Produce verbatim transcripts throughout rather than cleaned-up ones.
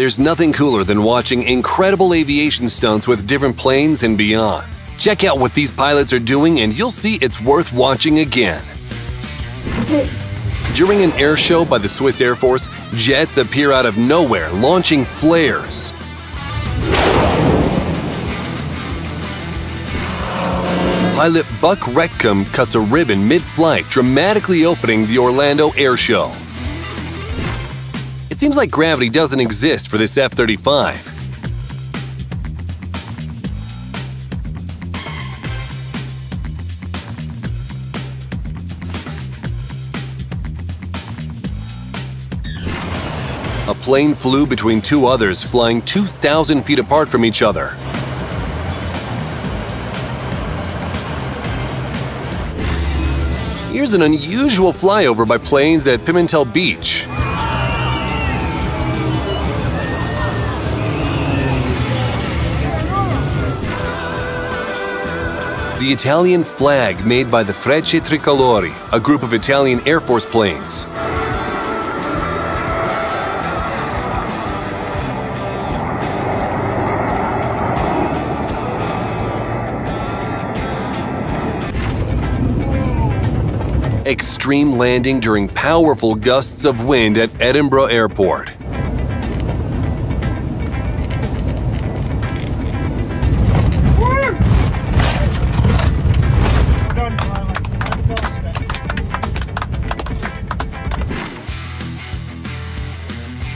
There's nothing cooler than watching incredible aviation stunts with different planes and beyond. Check out what these pilots are doing and you'll see it's worth watching again. During an air show by the Swiss Air Force, jets appear out of nowhere, launching flares. Pilot Buck Reckham cuts a ribbon mid-flight, dramatically opening the Orlando air show. It seems like gravity doesn't exist for this F thirty-five. A plane flew between two others, flying two thousand feet apart from each other. Here's an unusual flyover by planes at Pimentel Beach. The Italian flag made by the Frecce Tricolori, a group of Italian Air Force planes. Extreme landing during powerful gusts of wind at Edinburgh Airport.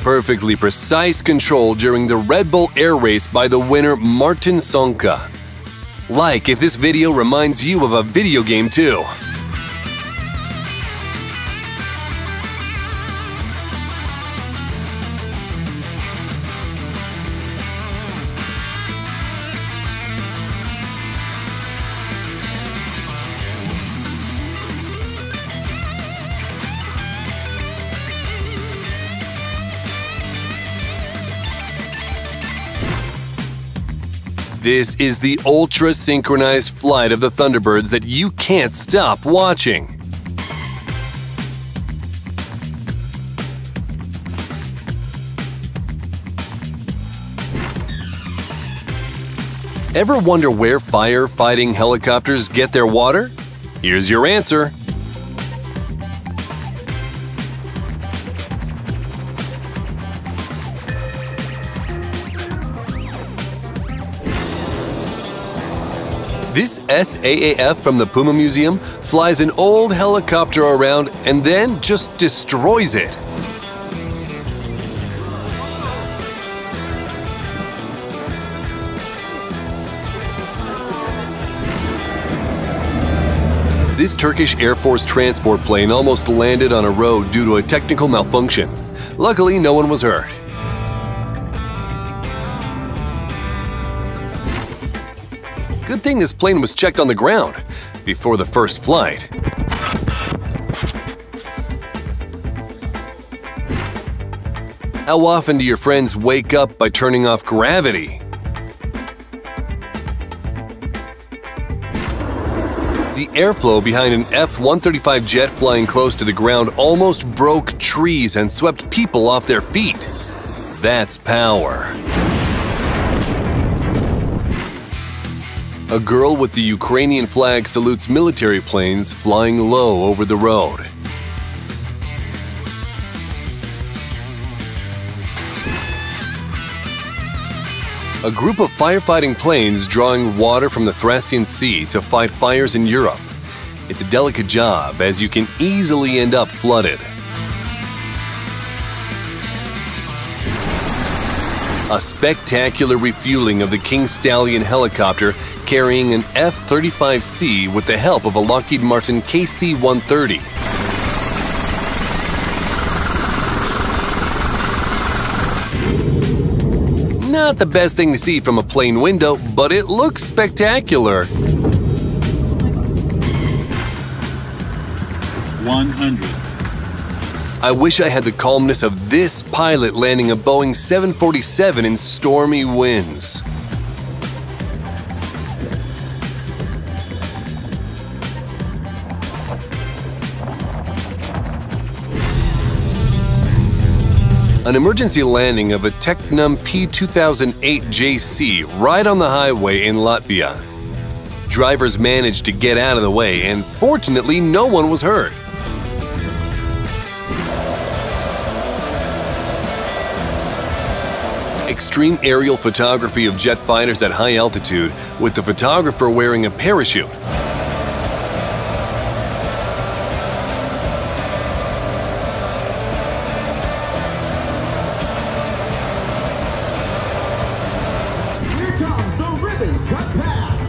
Perfectly precise control during the Red Bull Air Race by the winner Martin Sonka. Like if this video reminds you of a video game too. This is the ultra-synchronized flight of the Thunderbirds that you can't stop watching. Ever wonder where firefighting helicopters get their water? Here's your answer. This S A A F from the Puma Museum flies an old helicopter around and then just destroys it. This Turkish Air Force transport plane almost landed on a road due to a technical malfunction. Luckily, no one was hurt. Good thing this plane was checked on the ground before the first flight. How often do your friends wake up by turning off gravity? The airflow behind an F one thirty-five jet flying close to the ground almost broke trees and swept people off their feet. That's power. A girl with the Ukrainian flag salutes military planes flying low over the road. A group of firefighting planes drawing water from the Thracian Sea to fight fires in Europe. It's a delicate job, as you can easily end up flooded. A spectacular refueling of the King Stallion helicopter carrying an F thirty-five C with the help of a Lockheed Martin K C one thirty. Not the best thing to see from a plane window, but it looks spectacular. one hundred. I wish I had the calmness of this pilot landing a Boeing seven forty-seven in stormy winds. an emergency landing of a Tecnam P two thousand eight J C right on the highway in Latvia. Drivers managed to get out of the way, and fortunately, no one was hurt. Extreme aerial photography of jet fighters at high altitude, with the photographer wearing a parachute.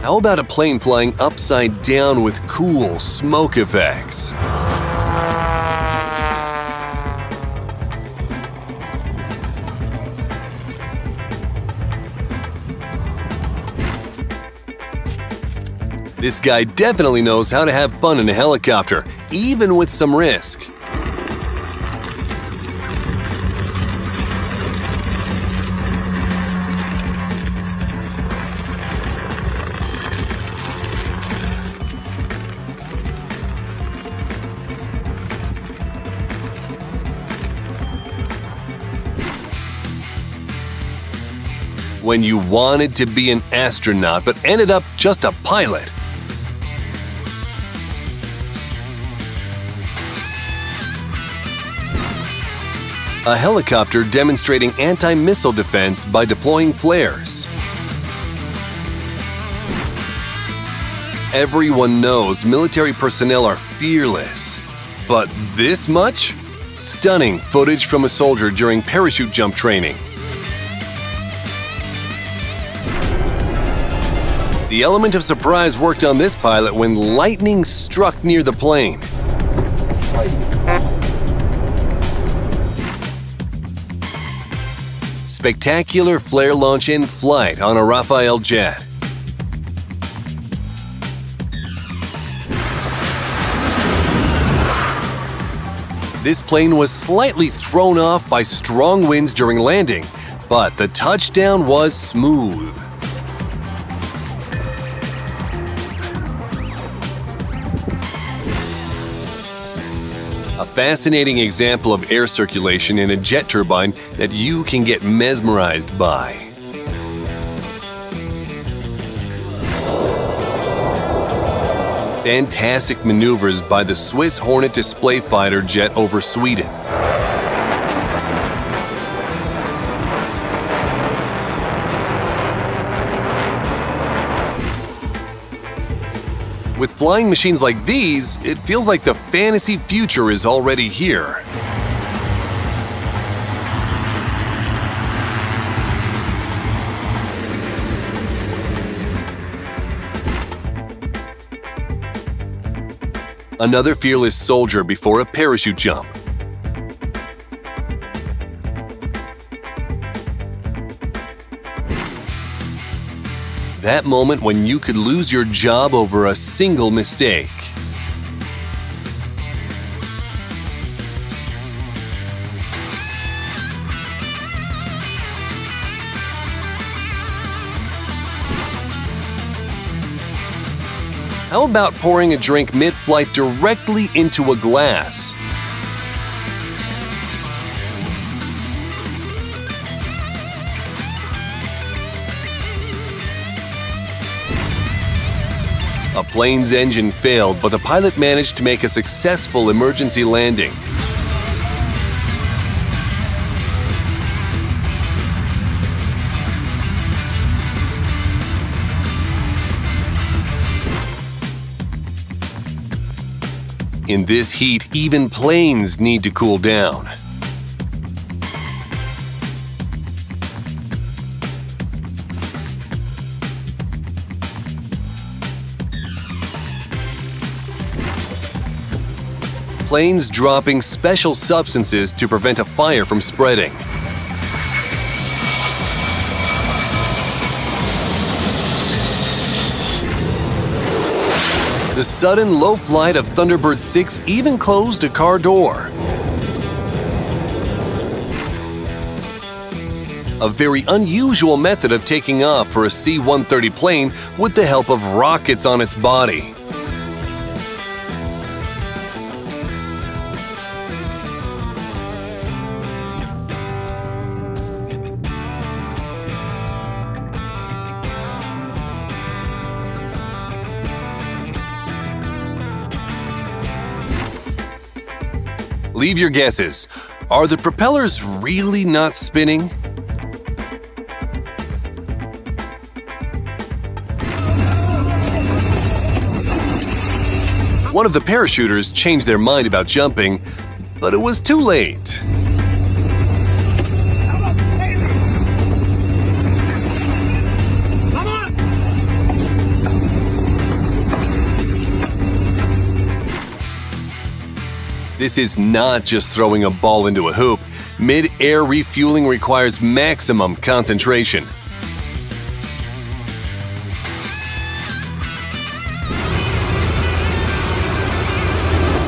How about a plane flying upside down with cool smoke effects? This guy definitely knows how to have fun in a helicopter, even with some risk. When you wanted to be an astronaut but ended up just a pilot. A helicopter demonstrating anti-missile defense by deploying flares. Everyone knows military personnel are fearless, but this much? Stunning footage from a soldier during parachute jump training. The element of surprise worked on this pilot when lightning struck near the plane. Spectacular flare launch in flight on a Rafale jet. This plane was slightly thrown off by strong winds during landing, but the touchdown was smooth. A fascinating example of air circulation in a jet turbine that you can get mesmerized by. Fantastic maneuvers by the Swiss Hornet display fighter jet over Sweden. With flying machines like these, it feels like the fantasy future is already here. Another fearless soldier before a parachute jump. That moment when you could lose your job over a single mistake. How about pouring a drink mid-flight directly into a glass? A plane's engine failed, but the pilot managed to make a successful emergency landing. In this heat, even planes need to cool down. Planes dropping special substances to prevent a fire from spreading. The sudden low flight of Thunderbird six even closed a car door. A very unusual method of taking off for a C one thirty plane with the help of rockets on its body. Leave your guesses. Are the propellers really not spinning? One of the parachuters changed their mind about jumping, but it was too late. This is not just throwing a ball into a hoop. Mid-air refueling requires maximum concentration.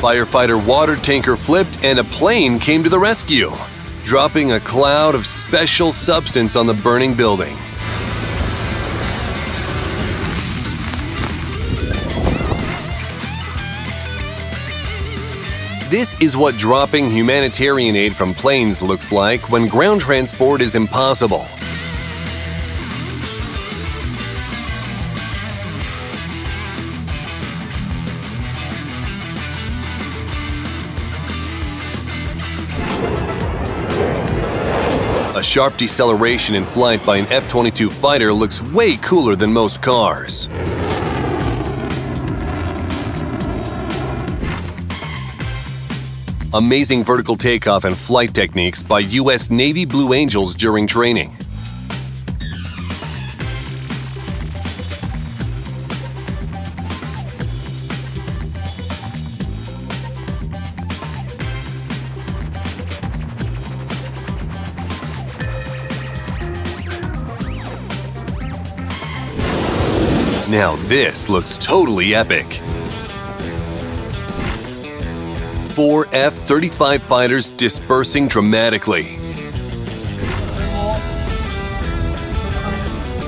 Firefighter water tanker flipped and a plane came to the rescue, dropping a cloud of special substance on the burning building. This is what dropping humanitarian aid from planes looks like when ground transport is impossible. A sharp deceleration in flight by an F twenty-two fighter looks way cooler than most cars. Amazing vertical takeoff and flight techniques by U S Navy Blue Angels during training. Now this looks totally epic. Four F thirty-five fighters dispersing dramatically.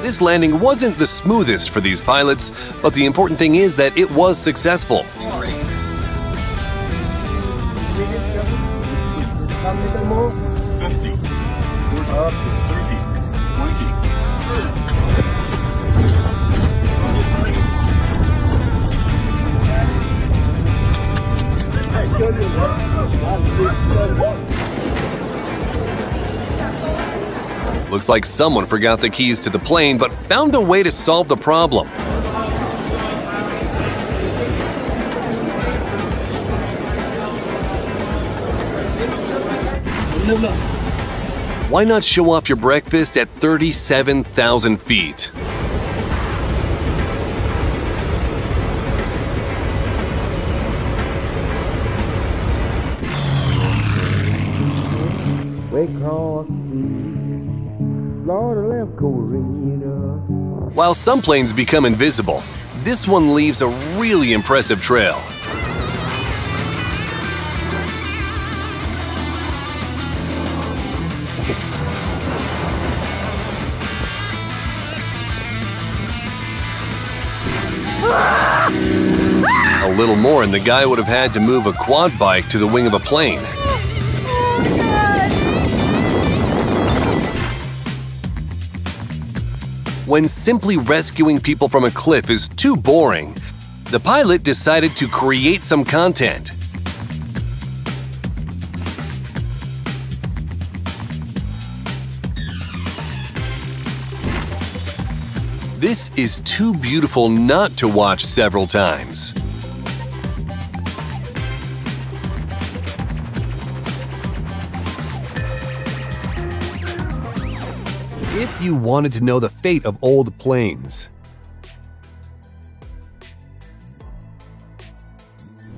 This landing wasn't the smoothest for these pilots, but the important thing is that it was successful. Looks like someone forgot the keys to the plane, but found a way to solve the problem. Why not show off your breakfast at thirty-seven thousand feet? While some planes become invisible, this one leaves a really impressive trail. A little more and the guy would have had to move a quad bike to the wing of a plane. When simply rescuing people from a cliff is too boring, the pilot decided to create some content. This is too beautiful not to watch several times. If you wanted to know the fate of old planes.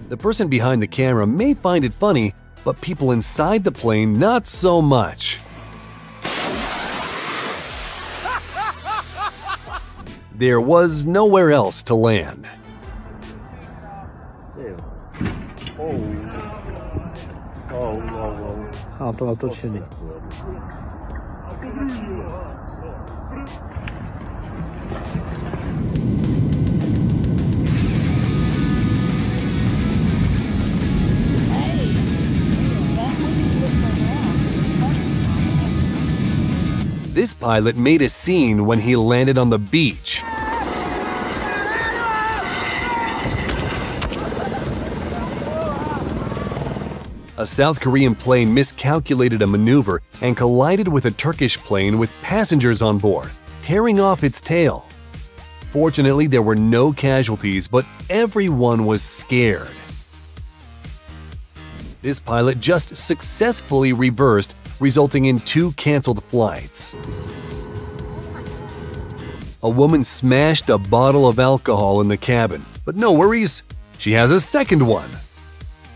The person behind the camera may find it funny, but people inside the plane not so much. There was nowhere else to land. This pilot made a scene when he landed on the beach. A a South Korean plane miscalculated a maneuver and collided with a Turkish plane with passengers on board, tearing off its tail. Fortunately, there were no casualties, but everyone was scared. This pilot just successfully reversed, resulting in two canceled flights. A woman smashed a bottle of alcohol in the cabin, but no worries, she has a second one.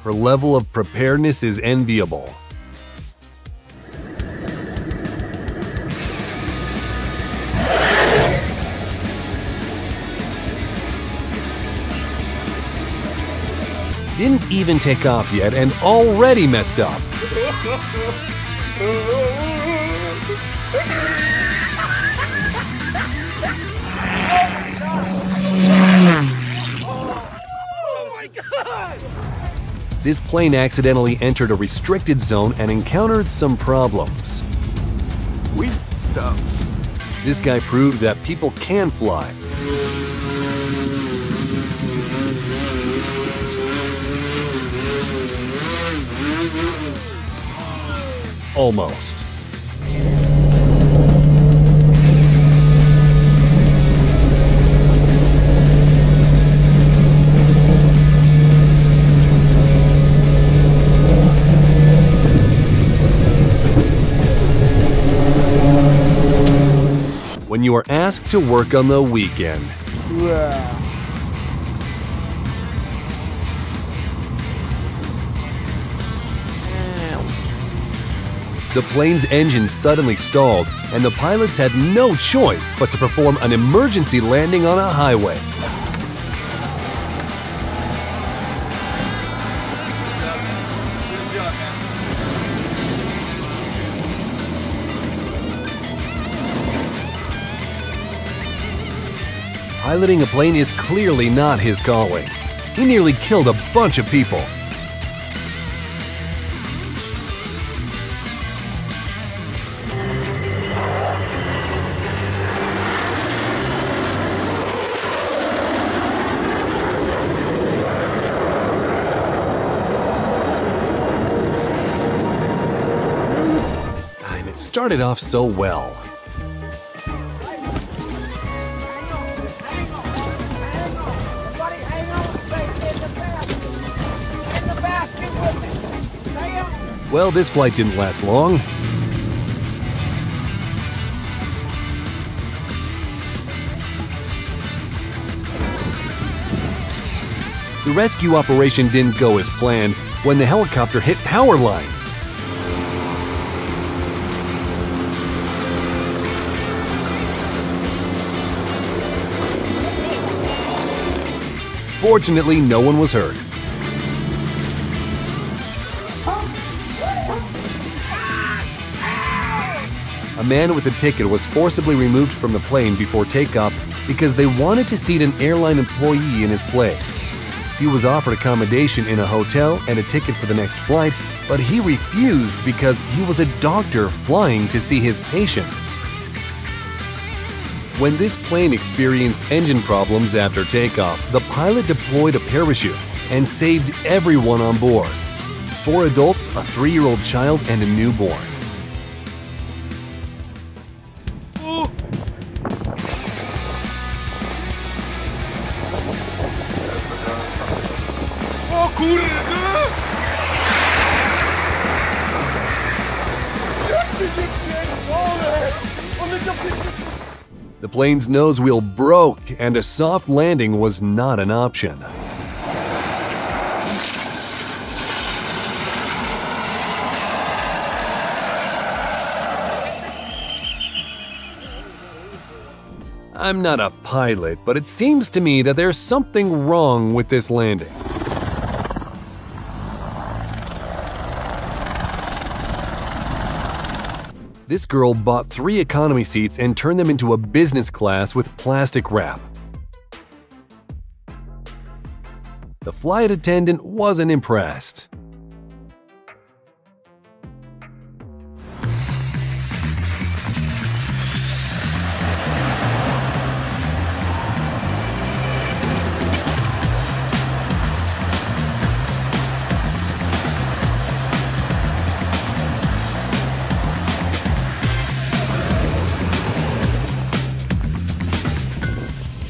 Her level of preparedness is enviable. Didn't even take off yet and already messed up. Oh my God! This plane accidentally entered a restricted zone and encountered some problems. We dumb. This guy proved that people can fly. Almost. When you are asked to work on the weekend. Wow. The plane's engine suddenly stalled, and the pilots had no choice but to perform an emergency landing on a highway. Piloting a plane is clearly not his calling. He nearly killed a bunch of people. Started off so well. Well, this flight didn't last long. The rescue operation didn't go as planned when the helicopter hit power lines. Fortunately, no one was hurt. A man with a ticket was forcibly removed from the plane before takeoff because they wanted to seat an airline employee in his place. He was offered accommodation in a hotel and a ticket for the next flight, but he refused because he was a doctor flying to see his patients. When this plane experienced engine problems after takeoff, the pilot deployed a parachute and saved everyone on board. Four adults, a three-year-old child, and a newborn. Ooh. Oh, cool. The plane's nose wheel broke, and a soft landing was not an option. I'm not a pilot, but it seems to me that there's something wrong with this landing. This girl bought three economy seats and turned them into a business class with plastic wrap. The flight attendant wasn't impressed.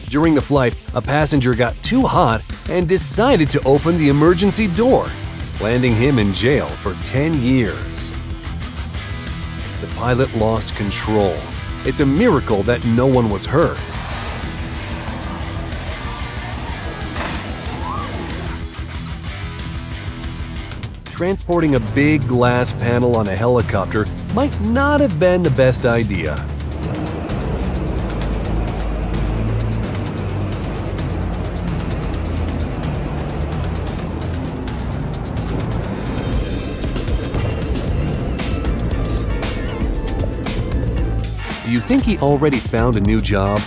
During the flight, a passenger got too hot and decided to open the emergency door, landing him in jail for ten years. The pilot lost control. It's a miracle that no one was hurt. Transporting a big glass panel on a helicopter might not have been the best idea. Do you think he already found a new job?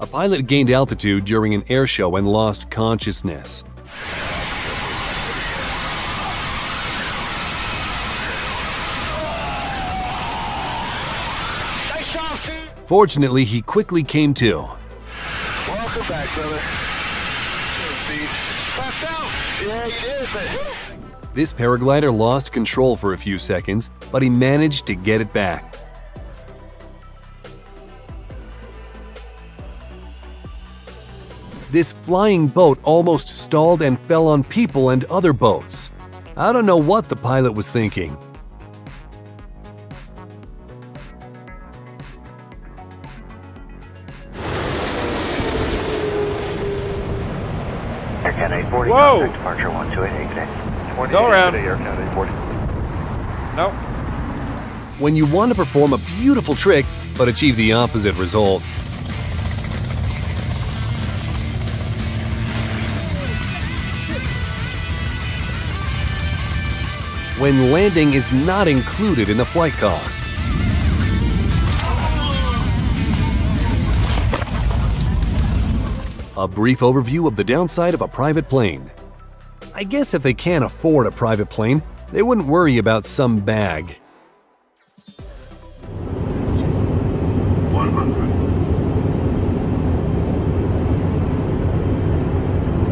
A pilot gained altitude during an air show and lost consciousness. Fortunately, he quickly came to. Welcome back, brother. See, it's popped out. Yeah, you did, but... This paraglider lost control for a few seconds, but he managed to get it back. This flying boat almost stalled and fell on people and other boats. I don't know what the pilot was thinking. Whoa! Departure one two eight, go around. Nope. When you want to perform a beautiful trick but achieve the opposite result, when landing is not included in the flight cost. A brief overview of the downside of a private plane. I guess if they can't afford a private plane, they wouldn't worry about some bag. one hundred.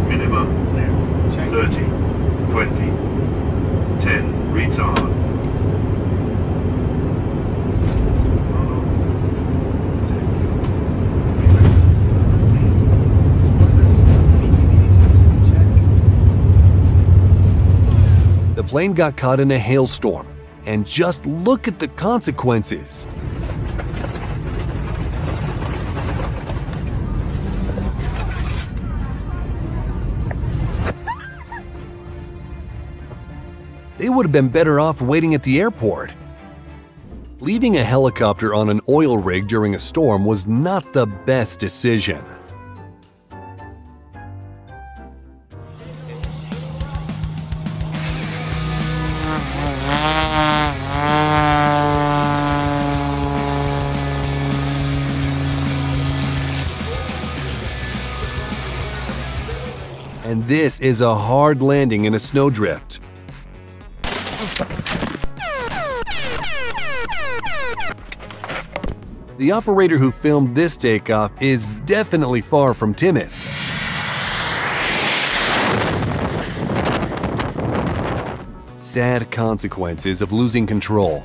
Minimum thirty, twenty. The plane got caught in a hailstorm, and just look at the consequences. They would have been better off waiting at the airport. Leaving a helicopter on an oil rig during a storm was not the best decision. And this is a hard landing in a snowdrift. The operator who filmed this takeoff is definitely far from timid. Sad consequences of losing control.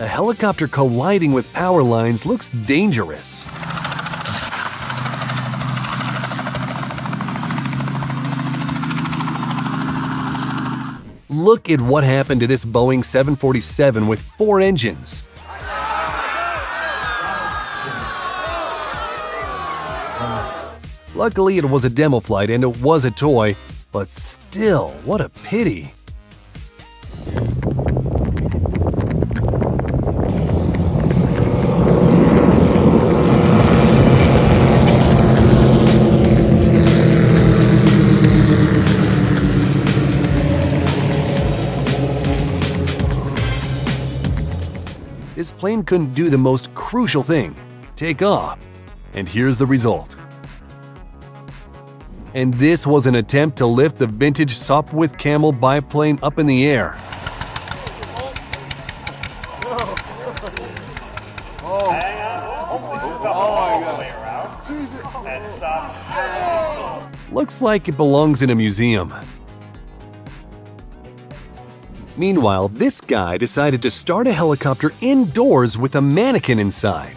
A helicopter colliding with power lines looks dangerous. Look at what happened to this Boeing seven forty-seven with four engines. Luckily, it was a demo flight and it was a toy, but still, what a pity. plane couldn't do the most crucial thing, take off. And here's the result. And this was an attempt to lift the vintage Sopwith Camel biplane up in the air. Looks like it belongs in a museum. Meanwhile, this guy decided to start a helicopter indoors with a mannequin inside.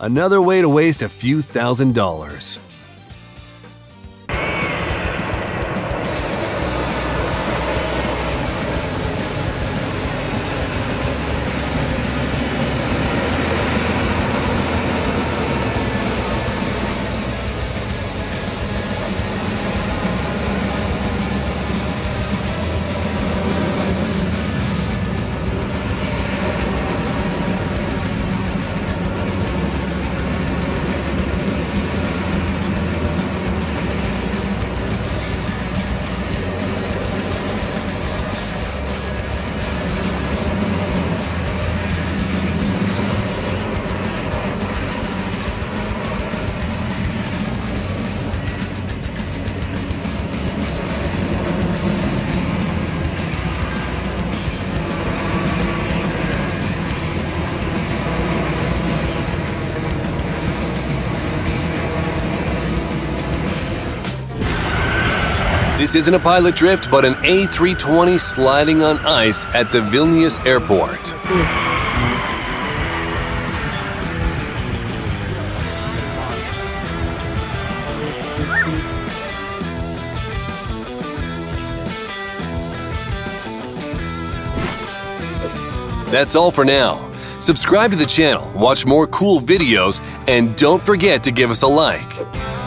Another way to waste a few thousand dollars. This isn't a pilot drift, but an A three twenty sliding on ice at the Vilnius Airport. That's all for now. Subscribe to the channel, watch more cool videos, and don't forget to give us a like.